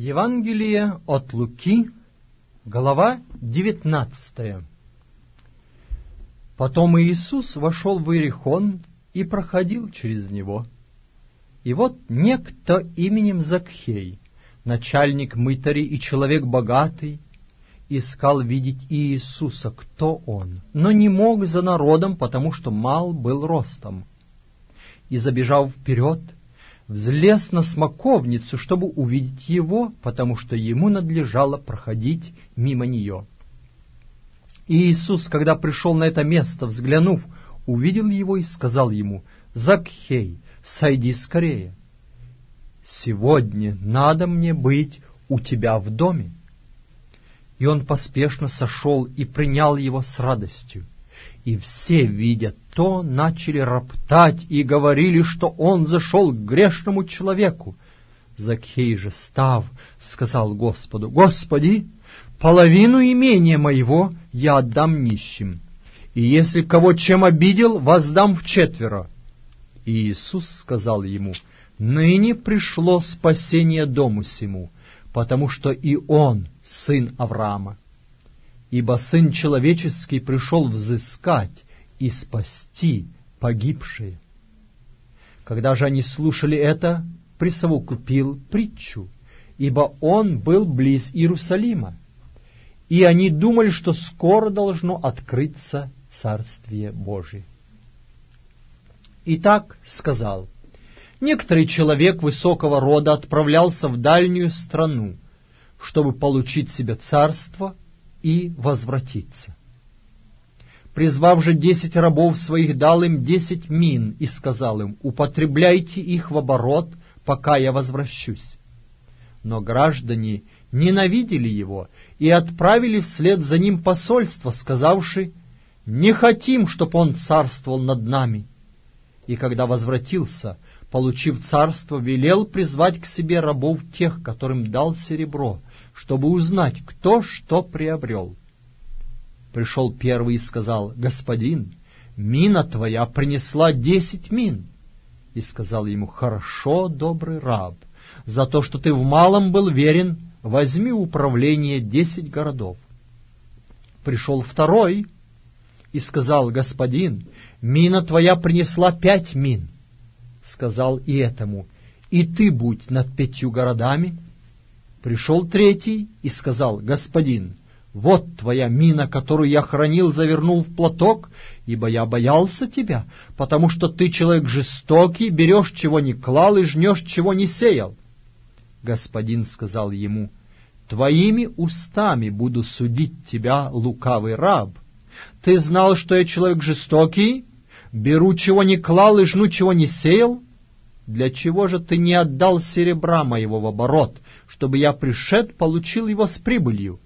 Евангелие от Луки, глава 19. Потом Иисус вошел в Иерихон и проходил через него. И вот некто именем Закхей, начальник мытарей и человек богатый, искал видеть Иисуса, кто он, но не мог за народом, потому что мал был ростом. И, забежав вперед, взлез на смоковницу, чтобы увидеть его, потому что ему надлежало проходить мимо нее. И Иисус, когда пришел на это место, взглянув, увидел его и сказал ему: «Закхей, сойди скорее, сегодня надо мне быть у тебя в доме». И он поспешно сошел и принял его с радостью. И все, видя то, начали роптать и говорили, что он зашел к грешному человеку. Закхей же, став, сказал Господу: «Господи, половину имения моего я отдам нищим, и если кого чем обидел, воздам вчетверо». И Иисус сказал ему: «Ныне пришло спасение дому сему, потому что и он сын Авраама. Ибо Сын Человеческий пришел взыскать и спасти погибшие». Когда же они слушали это, присовокупил притчу, ибо он был близ Иерусалима, и они думали, что скоро должно открыться Царствие Божие. Итак, сказал: «Некоторый человек высокого рода отправлялся в дальнюю страну, чтобы получить себе царство и возвратиться. Призвав же 10 рабов своих, дал им 10 мин и сказал им: употребляйте их в оборот, пока я возвращусь. Но граждане ненавидели его и отправили вслед за ним посольство, сказавши: не хотим, чтобы он царствовал над нами. И когда возвратился, получив царство, велел призвать к себе рабов тех, которым дал серебро, чтобы узнать, кто что приобрел. Пришел первый и сказал: господин, мина твоя принесла 10 мин. И сказал ему: хорошо, добрый раб, за то, что ты в малом был верен, возьми управление 10 городов. Пришел второй и сказал: господин, мина твоя принесла 5 мин. Сказал и этому: и ты будь над 5 городами. Пришел третий и сказал: господин, вот твоя мина, которую я хранил, завернул в платок, ибо я боялся тебя, потому что ты человек жестокий, берешь, чего не клал, и жнешь, чего не сеял. Господин сказал ему: твоими устами буду судить тебя, лукавый раб. Ты знал, что я человек жестокий, беру, чего не клал, и жну, чего не сеял? Для чего же ты не отдал серебра моего в оборот, чтобы я, пришед, получил его с прибылью?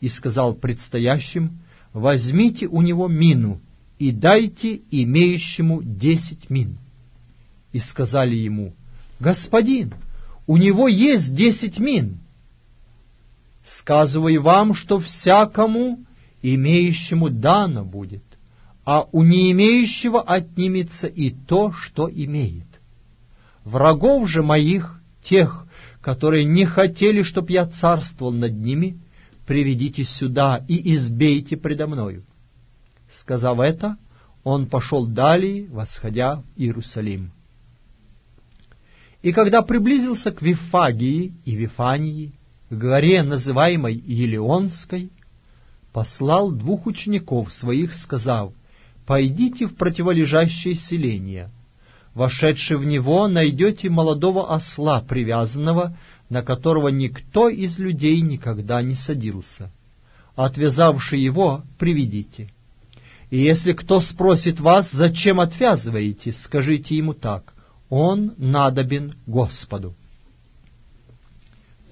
И сказал предстоящим: возьмите у него мину и дайте имеющему 10 мин. И сказали ему: господин, у него есть 10 мин. Сказываю вам, что всякому имеющему дано будет, а у не имеющего отнимется и то, что имеет. Врагов же моих, тех, которые не хотели, чтоб я царствовал над ними, приведите сюда и избейте предо мною». Сказав это, он пошел далее, восходя в Иерусалим. И когда приблизился к Вифагии и Вифании, к горе, называемой Елеонской, послал 2 учеников своих, сказав: «Пойдите в противолежащее селение. Вошедши в него, найдете молодого осла, привязанного, на которого никто из людей никогда не садился. Отвязавши его, приведите. И если кто спросит вас, зачем отвязываете, скажите ему так: он надобен Господу».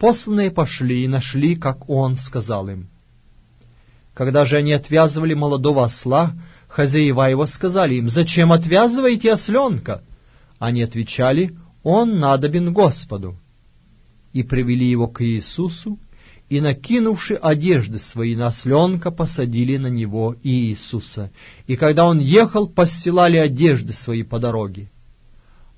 Посланные пошли и нашли, как он сказал им. Когда же они отвязывали молодого осла, хозяева его сказали им: «Зачем отвязываете осленка?» Они отвечали: «Он надобен Господу». И привели его к Иисусу, и, накинувши одежды свои на осленка, посадили на него Иисуса. И когда он ехал, постилали одежды свои по дороге.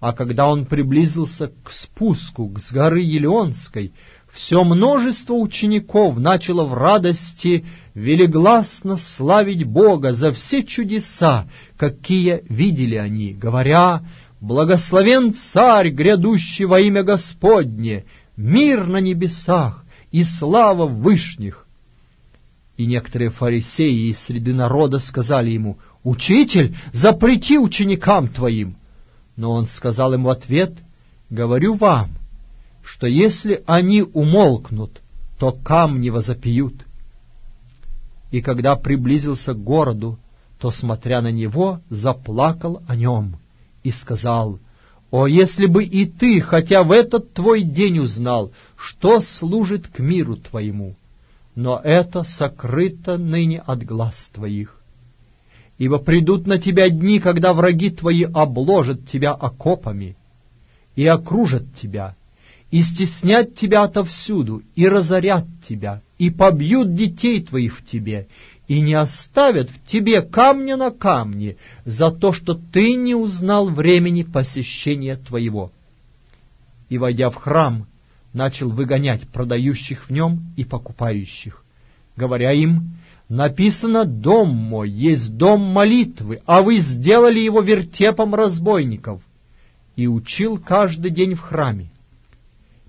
А когда он приблизился к спуску с горы Елеонской, все множество учеников начало в радости велигласно славить Бога за все чудеса, какие видели они, говоря: «Благословен Царь, грядущий во имя Господне, мир на небесах и слава в вышних». И некоторые фарисеи из среды народа сказали ему: «Учитель, запрети ученикам твоим». Но он сказал им в ответ: «Говорю вам, что если они умолкнут, то камни возопьют». И когда приблизился к городу, то, смотря на него, заплакал о нем и сказал: «О, если бы и ты, хотя в этот твой день узнал, что служит к миру твоему! Но это сокрыто ныне от глаз твоих. Ибо придут на тебя дни, когда враги твои обложат тебя окопами и окружат тебя, и стеснят тебя отовсюду, и разорят тебя, и побьют детей твоих в тебе, и не оставят в тебе камня на камне за то, что ты не узнал времени посещения твоего». И, войдя в храм, начал выгонять продающих в нем и покупающих, говоря им: «Написано: дом мой есть дом молитвы, а вы сделали его вертепом разбойников». И учил каждый день в храме.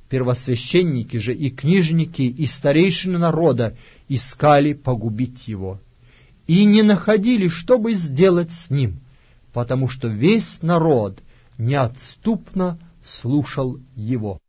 Первосвященники же и книжники, и старейшины народа искали погубить его, и не находили, что бы сделать с ним, потому что весь народ неотступно слушал его.